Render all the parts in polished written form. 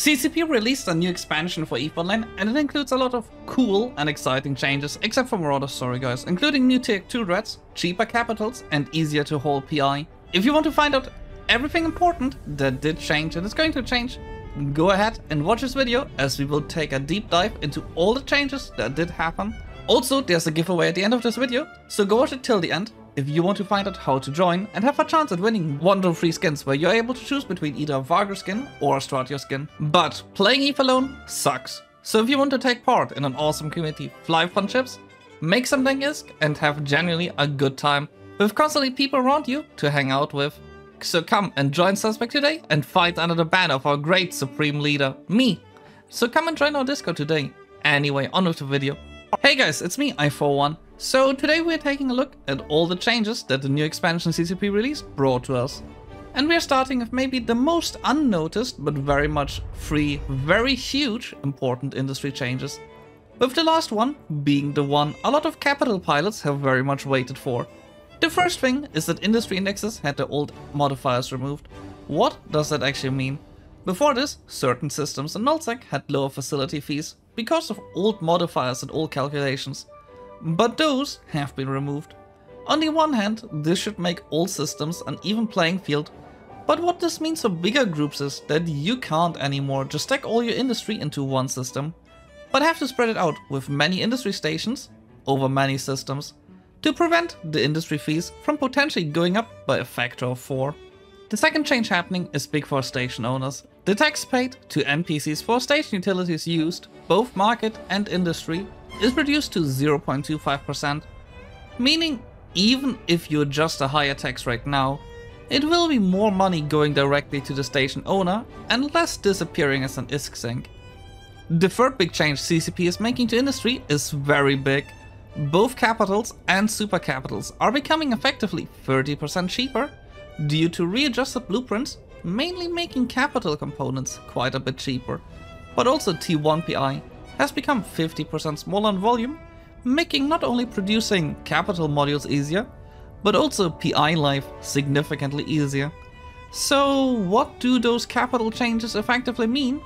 CCP released a new expansion for EVE Online, and it includes a lot of cool and exciting changes, except for Marauders, sorry guys, including new T2 dreads, cheaper capitals, and easier to hold PI. If you want to find out everything important that did change and is going to change, go ahead and watch this video, as we will take a deep dive into all the changes that did happen. Also, there's a giveaway at the end of this video, so go watch it till the end if you want to find out how to join and have a chance at winning 1-3 skins, where you're able to choose between either a Vargur skin or a Stratios skin. But playing EVE alone sucks. So if you want to take part in an awesome community, fly fun ships, make something ISK, and have genuinely a good time with constantly people around you to hang out with. So come and join Suspect today and fight under the banner of our great supreme leader, me. So come and join our Discord today. Anyway, on with the video. Hey guys, it's me, I401. So today we're taking a look at all the changes that the new expansion CCP release brought to us. And we're starting with maybe the most unnoticed but very much three very huge important industry changes. With the last one being the one a lot of capital pilots have very much waited for. The first thing is that industry indexes had their old modifiers removed. What does that actually mean? Before this, certain systems in NullSec had lower facility fees because of old modifiers and old calculations, but those have been removed. On the one hand, this should make all systems an even playing field, but what this means for bigger groups is that you can't anymore just stack all your industry into one system, but have to spread it out with many industry stations over many systems, to prevent the industry fees from potentially going up by a factor of 4. The second change happening is big for station owners. The tax paid to NPCs for station utilities used, both market and industry, is reduced to 0.25%, meaning even if you adjust a higher tax rate now, it will be more money going directly to the station owner and less disappearing as an ISK sink. The third big change CCP is making to industry is very big. Both capitals and supercapitals are becoming effectively 30% cheaper due to readjusted blueprints, mainly making capital components quite a bit cheaper. But also T1 PI has become 50% smaller in volume, making not only producing capital modules easier, but also PI life significantly easier. So what do those capital changes effectively mean?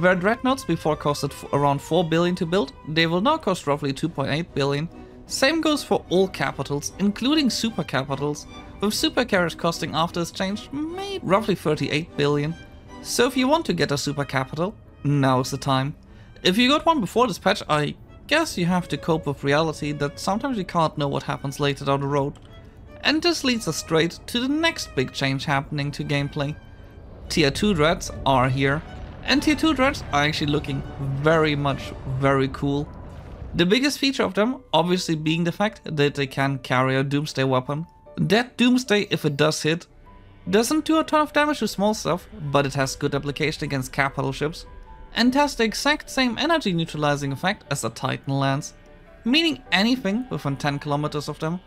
Where Dreadnoughts before costed around 4 billion to build, they will now cost roughly 2.8 billion. Same goes for all capitals, including super capitals, with supercarriers costing after this change maybe roughly 38 billion. So if you want to get a super capital, now's the time. If you got one before this patch, I guess you have to cope with reality that sometimes you can't know what happens later down the road. And this leads us straight to the next big change happening to gameplay. Tier 2 dreads are here. And T2 dreads are actually looking very much very cool. The biggest feature of them obviously being the fact that they can carry a Doomsday weapon. That Doomsday, if it does hit, doesn't do a ton of damage to small stuff, but it has good application against capital ships and has the exact same energy neutralizing effect as a Titan lance, meaning anything within 10 kilometers of them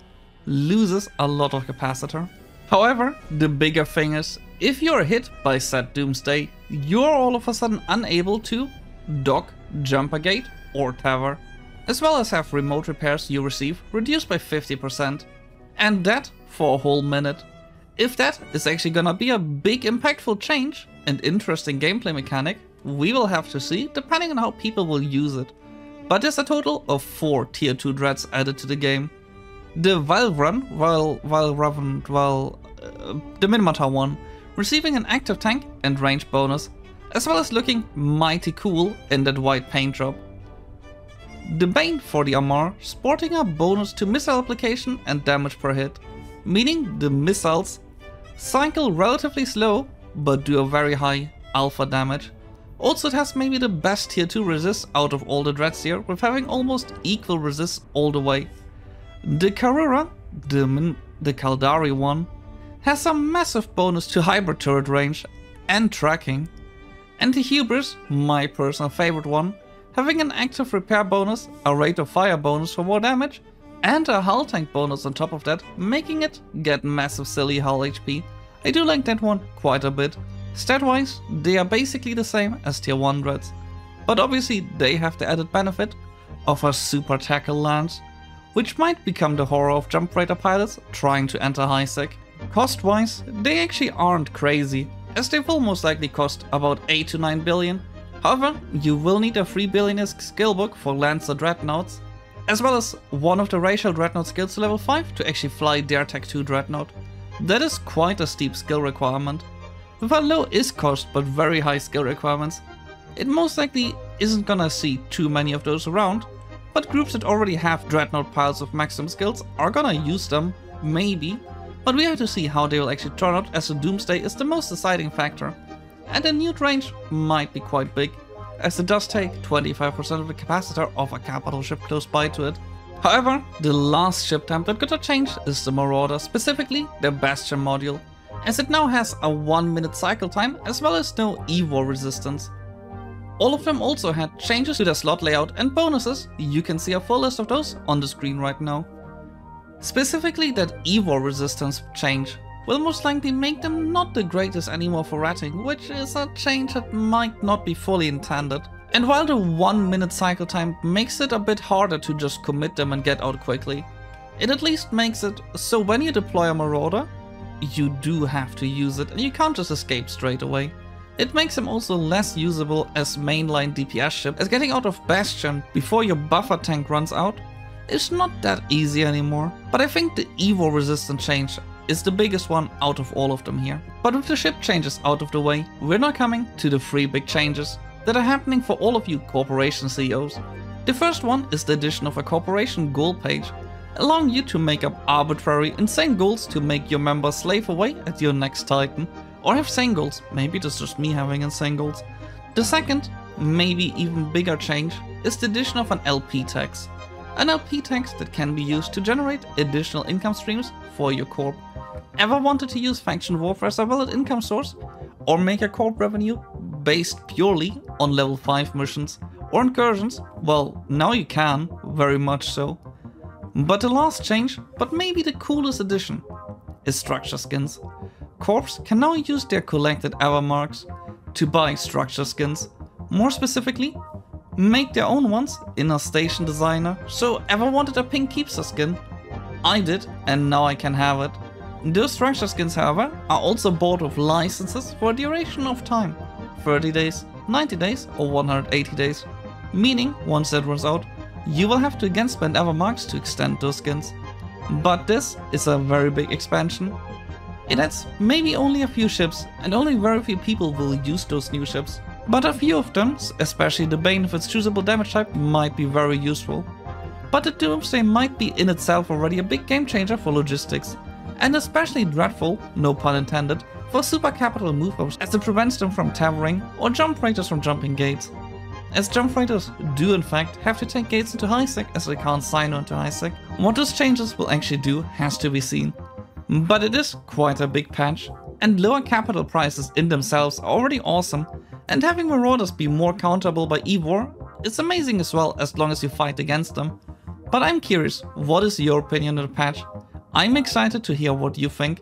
loses a lot of capacitor. However, the bigger thing is, if you're hit by said Doomsday, you're all of a sudden unable to dock, jump a gate or tower, as well as have remote repairs you receive reduced by 50%, and that for a whole minute. If that is actually gonna be a big impactful change and interesting gameplay mechanic, we will have to see depending on how people will use it, but there's a total of 4 tier 2 dreads added to the game. The the Minmatar one, receiving an active tank and range bonus, as well as looking mighty cool in that white paint job. The Bane for the Amarr, sporting a bonus to missile application and damage per hit, meaning the missiles cycle relatively slow but do a very high alpha damage. Also, it has maybe the best tier 2 resist out of all the dreads here, with having almost equal resist all the way. The Carrera, the Caldari one, has a massive bonus to hybrid turret range and tracking. And the Hubris, my personal favorite one, having an active repair bonus, a rate of fire bonus for more damage, and a hull tank bonus on top of that, making it get massive silly hull HP. I do like that one quite a bit. Stat-wise, they are basically the same as tier 1 dreads, but obviously they have the added benefit of a super tackle lance, which might become the horror of jump freighter pilots trying to enter high sec. Cost-wise, they actually aren't crazy, as they will most likely cost about 8 to 9 billion. However, you will need a 3 billion ISK skillbook for Lancer Dreadnoughts, as well as one of the racial Dreadnought skills to level 5 to actually fly their T2 Dreadnought. That is quite a steep skill requirement. With a low ISK cost but very high skill requirements, it most likely isn't gonna see too many of those around, but groups that already have Dreadnought piles of maximum skills are gonna use them, maybe, but we have to see how they will actually turn out, as the Doomsday is the most deciding factor. And the nuke range might be quite big, as it does take 25% of the capacitor of a capital ship close by to it. However, the last ship type that got a change is the Marauder, specifically the Bastion module, as it now has a 1-minute cycle time as well as no EVO resistance. All of them also had changes to their slot layout and bonuses. You can see a full list of those on the screen right now. Specifically, that EVO resistance change will most likely make them not the greatest anymore for ratting, which is a change that might not be fully intended. And while the 1-minute cycle time makes it a bit harder to just commit them and get out quickly, it at least makes it so when you deploy a Marauder, you do have to use it and you can't just escape straight away. It makes him also less usable as mainline DPS ship, as getting out of Bastion before your buffer tank runs out is not that easy anymore. But I think the EVO resistant change is the biggest one out of all of them here. But with the ship changes out of the way, we're now coming to the three big changes that are happening for all of you corporation CEOs. The first one is the addition of a corporation goal page, allowing you to make up arbitrary, insane goals to make your members slave away at your next Titan. Or have same goals, maybe that's just me having insane goals. The second, maybe even bigger change, is the addition of an LP tax. An LP tax that can be used to generate additional income streams for your corp. Ever wanted to use Faction Warfare as a valid income source? Or make a corp revenue based purely on level 5 missions or incursions? Well, now you can, very much so. But the last change, but maybe the coolest addition, is structure skins. Corps can now use their collected Evermarks to buy structure skins. More specifically, make their own ones in a Station Designer. So ever wanted a pink Keepstar skin? I did, and now I can have it. Those structure skins, however, are also bought with licenses for a duration of time. 30 days, 90 days or 180 days. Meaning, once that runs out, you will have to again spend Evermarks to extend those skins. But this is a very big expansion. It adds maybe only a few ships, and only very few people will use those new ships. But a few of them, especially the Bane with its choosable damage type, might be very useful. But the Doomsday might be in itself already a big game changer for logistics. And especially dreadful, no pun intended, for super capital move-ups, as it prevents them from towering or jump freighters from jumping gates. As jump freighters do in fact have to take gates into highsec, as they can't sino into highsec. What those changes will actually do has to be seen. But it is quite a big patch, and lower capital prices in themselves are already awesome, and having Marauders be more counterable by EVOR is amazing as well, as long as you fight against them. But I'm curious, what is your opinion on the patch? I'm excited to hear what you think,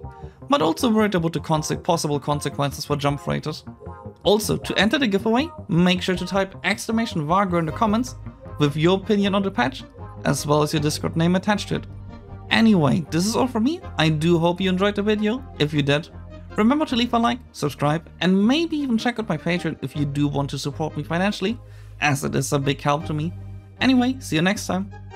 but also worried about the possible consequences for jump freighters. Also, to enter the giveaway, make sure to type !Vargur in the comments with your opinion on the patch, as well as your Discord name attached to it. Anyway, this is all from me. I do hope you enjoyed the video. If you did, remember to leave a like, subscribe, and maybe even check out my Patreon if you do want to support me financially, as it is a big help to me. Anyway, see you next time.